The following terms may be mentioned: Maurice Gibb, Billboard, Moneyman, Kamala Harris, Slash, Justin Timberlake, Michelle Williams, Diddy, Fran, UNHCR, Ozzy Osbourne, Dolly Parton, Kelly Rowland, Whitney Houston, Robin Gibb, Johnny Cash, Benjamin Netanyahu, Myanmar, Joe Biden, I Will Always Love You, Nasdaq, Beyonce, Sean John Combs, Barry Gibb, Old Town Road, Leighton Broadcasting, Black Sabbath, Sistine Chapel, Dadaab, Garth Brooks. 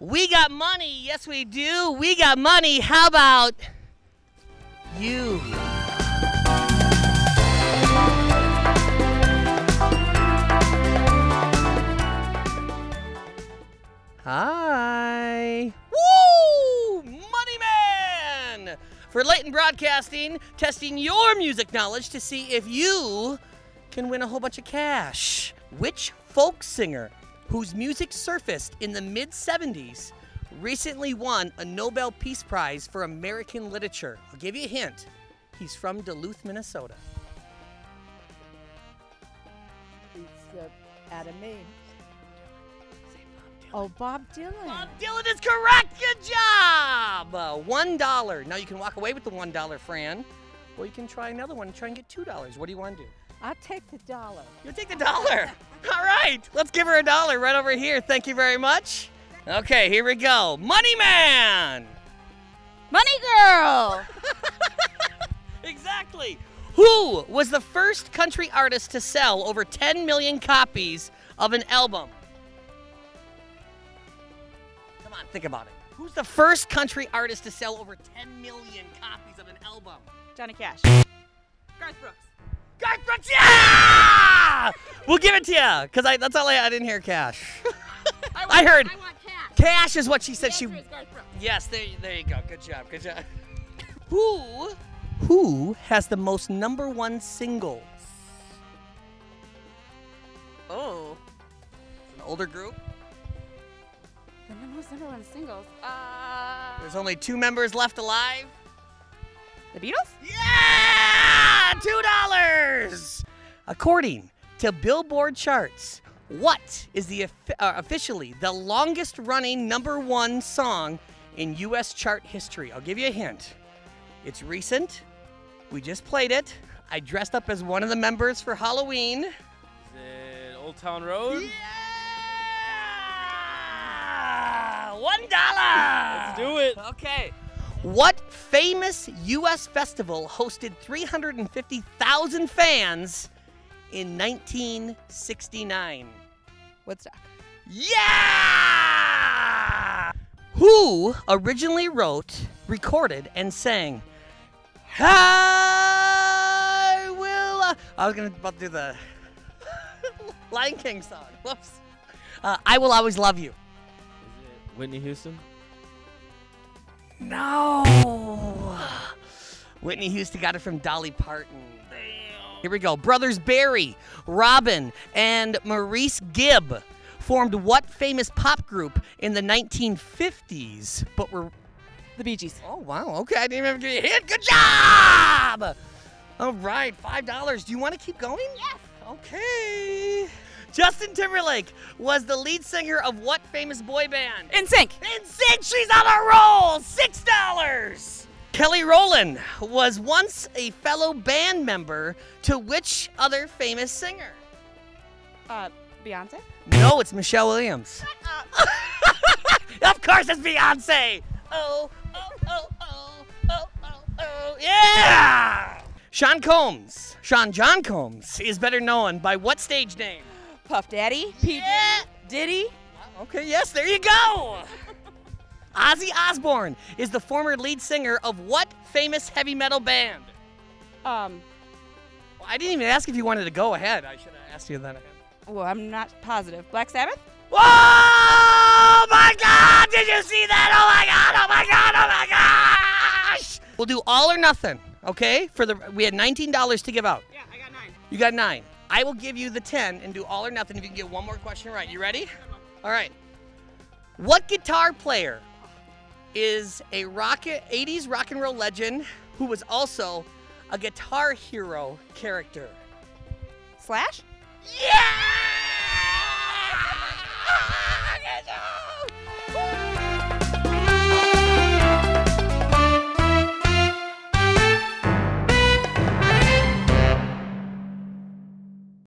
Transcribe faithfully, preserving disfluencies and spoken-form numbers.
We got money. Yes, we do. We got money. How about you? Hi. Woo! Money Man! For Leighton Broadcasting, testing your music knowledge to see if you can win a whole bunch of cash. Which folk singer whose music surfaced in the mid seventies recently won a Nobel Peace Prize for American Literature? I'll give you a hint. He's from Duluth, Minnesota. It's uh, Adam May. Oh, Bob Dylan. Bob Dylan is correct. Good job. Uh, one dollar. Now you can walk away with the one dollar, Fran. Or you can try another one and try and get two dollars. What do you want to do? I'll take the dollar. You'll take the dollar. All right. Let's give her a dollar right over here. Thank you very much. Okay, here we go. Money Man. Money Girl. Exactly. Who was the first country artist to sell over ten million copies of an album? Think about it. Who's the first country artist to sell over ten million copies of an album? Johnny Cash. Garth Brooks. Garth Brooks, yeah! We'll give it to you, because I, that's all I, I didn't hear Cash. I, want, I heard. I want Cash. Cash is what she said she. Garth Brooks. Yes, there, there you go. Good job, good job. Who, who has the most number one singles? Oh. It's an older group. The most number one singles. Uh, There's only two members left alive. The Beatles? Yeah! Two dollars! According to Billboard charts, what is the uh, officially the longest running number one song in U S chart history? I'll give you a hint. It's recent. We just played it. I dressed up as one of the members for Halloween. Is it Old Town Road? Yeah! One dollar! Let's do it. Okay. What famous U S festival hosted three hundred fifty thousand fans in nineteen sixty-nine? Woodstock. Yeah! Who originally wrote, recorded, and sang I Will... Uh, I was going to about to do the Lion King song. Whoops. Uh, I Will Always Love You. Whitney Houston? No! Whitney Houston got it from Dolly Parton. Damn. Here we go. Brothers Barry, Robin, and Maurice Gibb formed what famous pop group in the nineteen fifties? But were The Bee Gees. Oh, wow. Okay. I didn't even give you a hint. Good job! All right. five dollars. Do you want to keep going? Yes. Okay. Justin Timberlake was the lead singer of what famous boy band? In Sync. In Sync, she's on a roll, six dollars. Kelly Rowland was once a fellow band member to which other famous singer? Uh, Beyonce? No, it's Michelle Williams. Shut up. Of course it's Beyonce. Oh, oh, oh, oh, oh, oh, oh, yeah. Sean Combs, Sean John Combs, is better known by what stage name? Puff Daddy, P G, yeah. Diddy. Okay, yes, there you go. Ozzy Osbourne is the former lead singer of what famous heavy metal band? Um, well, I didn't even ask if you wanted to go ahead. I should have asked you that ahead. Well, I'm not positive. Black Sabbath? Oh my God! Did you see that? Oh my God! Oh my God! Oh my gosh! We'll do all or nothing, okay? For the we had nineteen dollars to give out. Yeah, I got nine. You got nine. I will give you the ten and do all or nothing if you can get one more question right. You ready? All right. What guitar player is a rock, eighties rock and roll legend who was also a Guitar Hero character? Slash? Yeah!